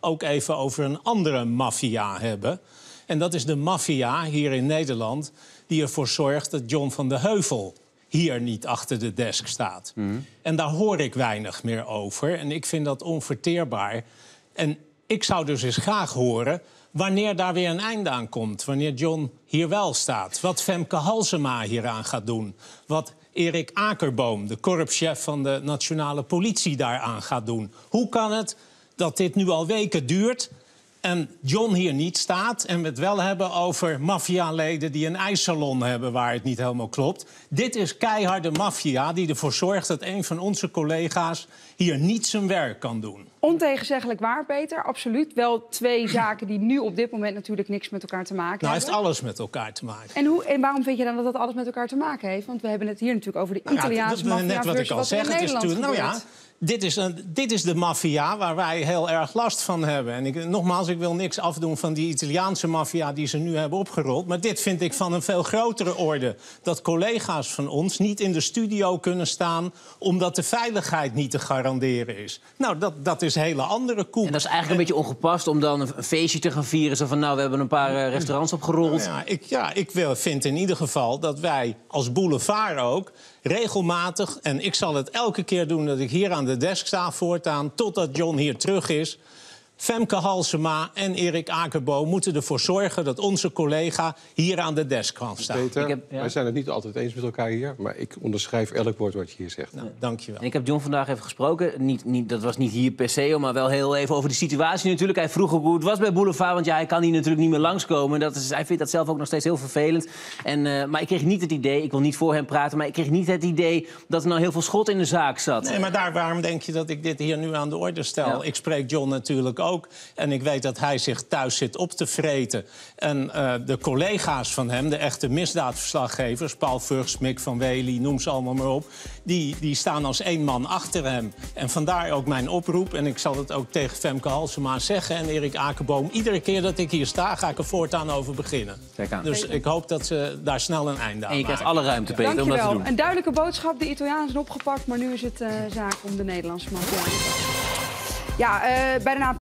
Ook even over een andere maffia hebben. En dat is de maffia hier in Nederland die ervoor zorgt dat John van den Heuvel hier niet achter de desk staat. En daar hoor ik weinig meer over. En ik vind dat onverteerbaar. En ik zou dus eens graag horen wanneer daar weer een einde aan komt. Wanneer John hier wel staat. Wat Femke Halsema hieraan gaat doen. Wat Erik Akerboom, de korpschef van de nationale politie, daaraan gaat doen. Hoe kan het dat dit nu al weken duurt en John hier niet staat en we het wel hebben over maffialeden die een ijssalon hebben waar het niet helemaal klopt? Dit is keiharde maffia die ervoor zorgt dat een van onze collega's hier niet zijn werk kan doen. Ontegenzeggelijk waar, Peter, absoluut. Wel twee zaken die nu op dit moment natuurlijk niks met elkaar te maken hebben. Nou, heeft alles met elkaar te maken. En waarom vind je dan dat dat alles met elkaar te maken heeft? Want we hebben het hier natuurlijk over de Italiaanse maffia. Net wat ik al zeg, het is natuurlijk, nou ja, dit is de maffia waar wij heel erg last van hebben. En nogmaals, ik wil niks afdoen van die Italiaanse maffia die ze nu hebben opgerold. Maar dit vind ik van een veel grotere orde. Dat collega's van ons niet in de studio kunnen staan omdat de veiligheid niet te garanderen is. Nou, dat is een hele andere koek. En dat is eigenlijk een beetje ongepast om dan een feestje te gaan vieren. Zo van, nou, we hebben een paar restaurants opgerold. Nou ja, ik vind in ieder geval dat wij als Boulevard ook regelmatig, en ik zal het elke keer doen dat ik hier aan de desk sta voortaan, totdat John hier terug is, Femke Halsema en Erik Akerboom moeten ervoor zorgen dat onze collega hier aan de desk kan staan. Peter, wij zijn het niet altijd eens met elkaar hier, maar ik onderschrijf elk woord wat je hier zegt. Nou, dank je wel. Ik heb John vandaag even gesproken. Dat was niet hier per se, maar wel heel even over de situatie natuurlijk. Hij vroeg hoe het was bij Boulevard, want ja, hij kan hier natuurlijk niet meer langskomen. Hij vindt dat zelf ook nog steeds heel vervelend. Maar ik kreeg niet het idee, ik wil niet voor hem praten, maar ik kreeg niet het idee dat er nou heel veel schot in de zaak zat. Nee, maar waarom denk je dat ik dit hier nu aan de orde stel? Ja. Ik spreek John natuurlijk ook. En ik weet dat hij zich thuis zit op te vreten. En de collega's van hem, de echte misdaadverslaggevers, Paul Vurgs, Mick van Weli, noem ze allemaal maar op, die staan als één man achter hem. En vandaar ook mijn oproep. En ik zal het ook tegen Femke Halsema zeggen en Erik Akerboom. Iedere keer dat ik hier sta, ga ik er voortaan over beginnen. Kijk aan. Dus ik hoop dat ze daar snel een einde aan maken. En je krijgt alle ruimte, Peter, om dat te doen. Een duidelijke boodschap. De Italianen zijn opgepakt, maar nu is het zaak om de Nederlandse maffia. Ja, bij de naam